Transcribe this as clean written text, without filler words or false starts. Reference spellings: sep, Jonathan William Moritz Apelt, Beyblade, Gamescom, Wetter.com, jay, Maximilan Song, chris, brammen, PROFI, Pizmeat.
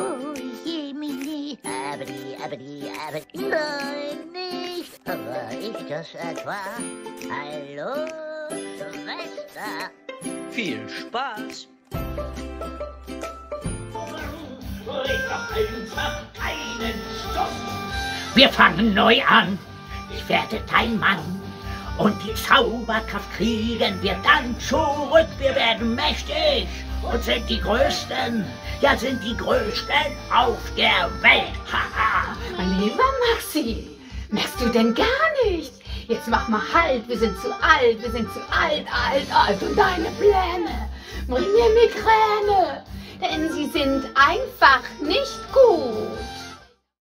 Oh je, mini, aber, nein, nicht. Aber ich das etwa? Hallo, Schwester. Viel Spaß. Wir fangen neu an, ich werde dein Mann. Und die Zauberkraft kriegen wir dann zurück. Wir werden mächtig und sind die Größten. Ja, sind die Größten auf der Welt. Haha. Mein lieber Maxi, merkst du denn gar nicht? Jetzt mach mal halt, wir sind zu alt. Und deine Pläne bringen mir Migräne. Denn sie sind einfach nicht gut.